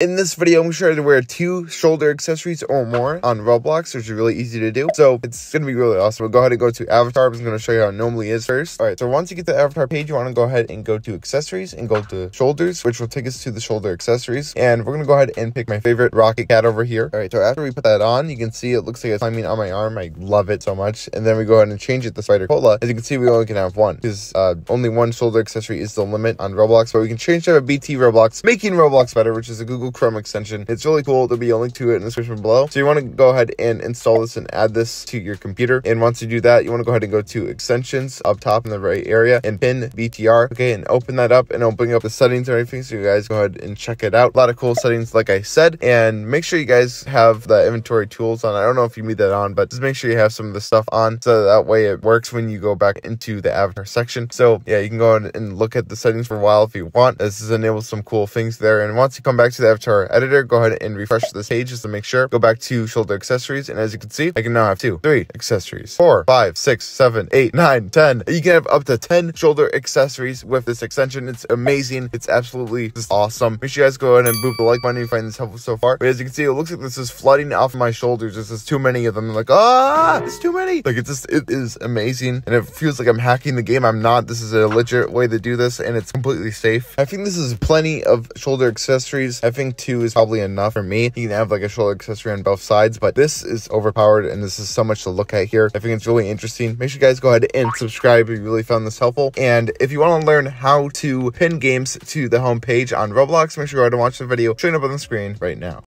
In this video, I'm sure to wear 2 shoulder accessories or more on Roblox, which is really easy to do. So it's going to be really awesome. We'll go ahead and go to avatar. I'm going to show you how it normally is first. All right. So once you get the avatar page, you want to go ahead and go to accessories and go to shoulders, which will take us to the shoulder accessories. And we're going to go ahead and pick my favorite rocket cat over here. All right. So after we put that on, you can see it looks like it's climbing on my arm. I love it so much. And then we go ahead and change it to spider cola. As you can see, we only can have one because only one shoulder accessory is the limit on Roblox, but we can change to a BTRoblox, making Roblox better, which is a Google Chrome extension. It's really cool. There'll be a link to it in the description below. So you want to go ahead and install this and add this to your computer. And once you do that, you want to go ahead and go to extensions up top in the right area and pin BTR. Okay, and open that up and open up the settings and everything. So you guys go ahead and check it out. A lot of cool settings, like I said, and make sure you guys have the inventory tools on. I don't know if you need that on, but just make sure you have some of the stuff on so that way it works when you go back into the avatar section. So yeah, you can go ahead and look at the settings for a while if you want. This is enabled some cool things there. And once you come back to the avatar editor, go ahead and refresh this page just to make sure. Go back to shoulder accessories, and as you can see, I can now have 2, 3 accessories, 4, 5, 6, 7, 8, 9, 10. You can have up to 10 shoulder accessories with this extension. It's amazing. It's absolutely just awesome. Make sure you guys go ahead and boop the like button if you find this helpful so far. But as you can see, it looks like this is flooding off my shoulders. This is too many of them. I'm like, ah, it's too many. Like, it's just, it is amazing, and it feels like I'm hacking the game. I'm not. This is a legit way to do this, and it's completely safe. I think this is plenty of shoulder accessories. I think 2 is probably enough for me. You can have like a shoulder accessory on both sides, but this is overpowered and this is so much to look at here. I think it's really interesting. Make sure you guys go ahead and subscribe if you really found this helpful. And if you want to learn how to pin games to the home page on Roblox, make sure you go ahead and watch the video showing up on the screen right now.